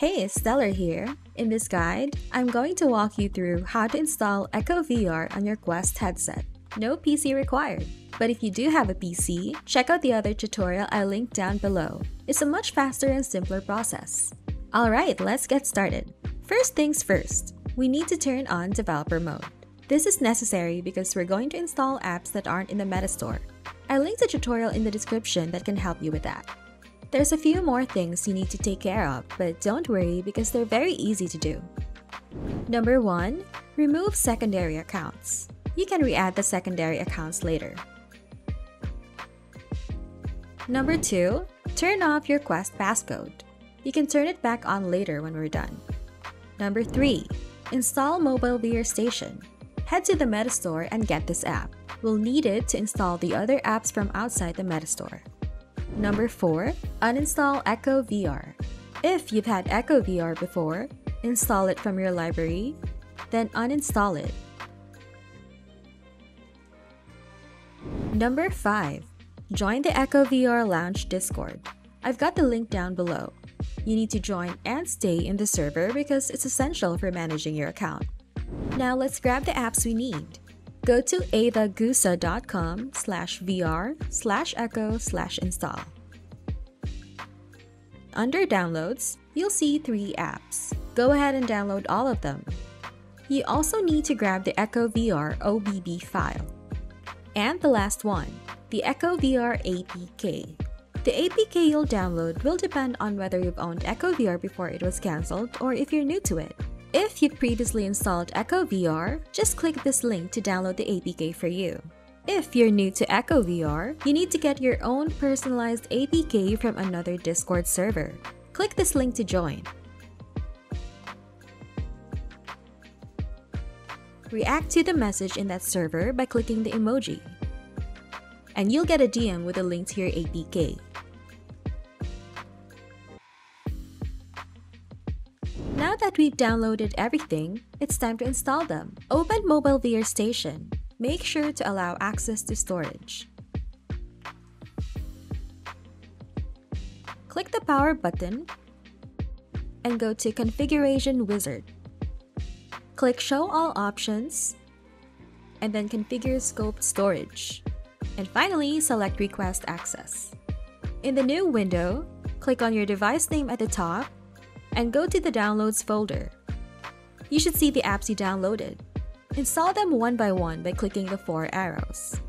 Hey, it's Stellar here. In this guide, I'm going to walk you through how to install Echo VR on your Quest headset. No PC required. But if you do have a PC, check out the other tutorial I linked down below. It's a much faster and simpler process. Alright, let's get started. First things first, we need to turn on developer mode. This is necessary because we're going to install apps that aren't in the Meta Store. I linked a tutorial in the description that can help you with that. There's a few more things you need to take care of, but don't worry because they're very easy to do. Number 1. Remove secondary accounts. You can re-add the secondary accounts later. Number 2. Turn off your Quest passcode. You can turn it back on later when we're done. Number 3. Install Mobile VR Station. Head to the Meta Store and get this app. We'll need it to install the other apps from outside the Meta Store. Number 4. Uninstall Echo VR. If you've had Echo VR before, install it from your library, then uninstall it. Number 5. Join the Echo VR Lounge Discord. I've got the link down below. You need to join and stay in the server because it's essential for managing your account. Now let's grab the apps we need. Go to avagusa.com/vr/echo/install. Under Downloads, you'll see 3 apps. Go ahead and download all of them. You also need to grab the Echo VR OBB file. And the last one, the Echo VR APK. The APK you'll download will depend on whether you've owned Echo VR before it was cancelled or if you're new to it. If you previously installed Echo VR, just click this link to download the APK for you. If you're new to Echo VR, you need to get your own personalized APK from another Discord server. Click this link to join. React to the message in that server by clicking the emoji. And you'll get a DM with a link to your APK. Now that we've downloaded everything, it's time to install them. Open Mobile VR Station. Make sure to allow access to storage. Click the power button and go to Configuration Wizard. Click Show All Options and then Configure Scoped Storage. And finally, select Request Access. In the new window, click on your device name at the top and go to the Downloads folder. You should see the apps you downloaded. Install them one by one by clicking the 4 arrows.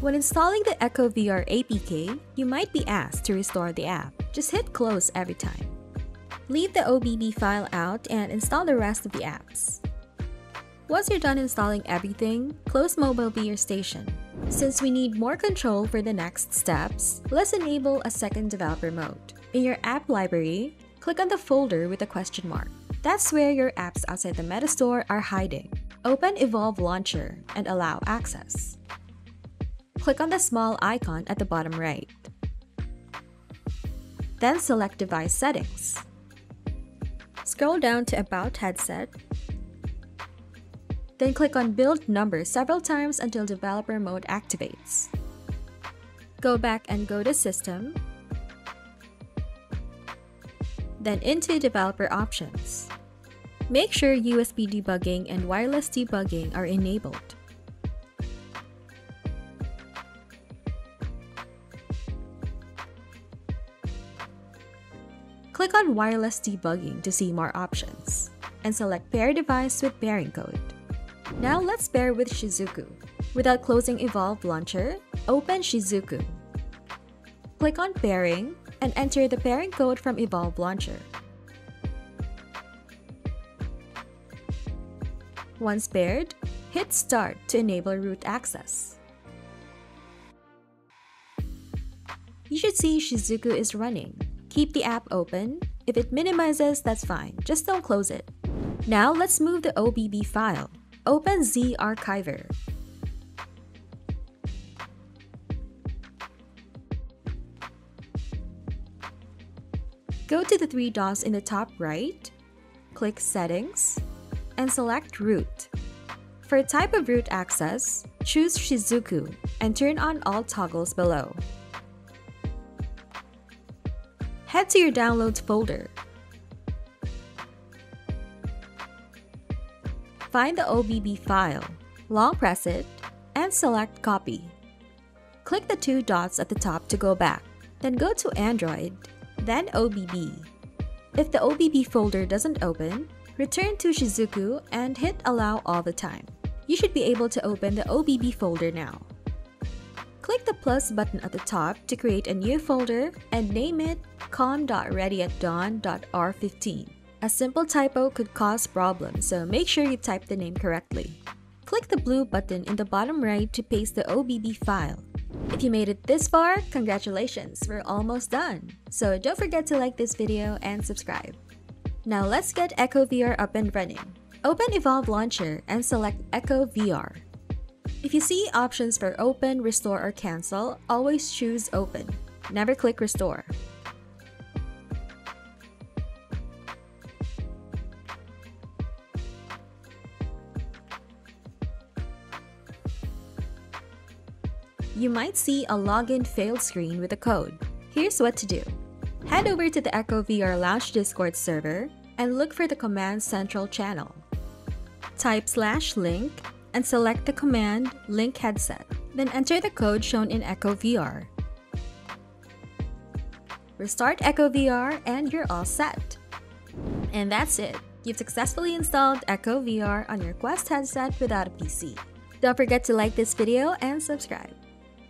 When installing the Echo VR APK, you might be asked to restore the app. Just hit close every time. Leave the OBB file out and install the rest of the apps. Once you're done installing everything, close Mobile VR Station. Since we need more control for the next steps, let's enable a second developer mode. In your app library, click on the folder with a question mark. That's where your apps outside the Meta Store are hiding. Open Evolve Launcher and allow access. Click on the small icon at the bottom right. Then select Device Settings. Scroll down to About Headset. Then click on Build Number several times until developer mode activates. Go back and go to System. Then into Developer Options. Make sure USB debugging and wireless debugging are enabled. Click on Wireless Debugging to see more options, and select Pair Device with Pairing Code. Now let's pair with Shizuku. Without closing Evolve Launcher, open Shizuku. Click on Pairing and enter the pairing code from Evolve Launcher. Once paired, hit Start to enable root access. You should see Shizuku is running. Keep the app open. If it minimizes, that's fine. Just don't close it. Now let's move the OBB file. Open Z Archiver. Go to the 3 dots in the top right, click Settings, and select Root. For type of root access, choose Shizuku and turn on all toggles below. Head to your downloads folder. Find the OBB file, long press it, and select copy. Click the two dots at the top to go back, then go to Android, then OBB. If the OBB folder doesn't open, return to Shizuku and hit allow all the time. You should be able to open the OBB folder now. Click the plus button at the top to create a new folder and name it com.readyatdawn.r15. A simple typo could cause problems, so make sure you type the name correctly. Click the blue button in the bottom right to paste the OBB file. If you made it this far, congratulations, we're almost done! So don't forget to like this video and subscribe. Now let's get Echo VR up and running. Open Evolve Launcher and select Echo VR. If you see options for open, restore, or cancel, always choose open. Never click restore. You might see a login failed screen with a code. Here's what to do. Head over to the Echo VR Lounge Discord server and look for the command central channel. Type /link and select the command link headset. Then enter the code shown in Echo VR. Restart Echo VR and you're all set. And that's it. You've successfully installed Echo VR on your Quest headset without a PC. Don't forget to like this video and subscribe.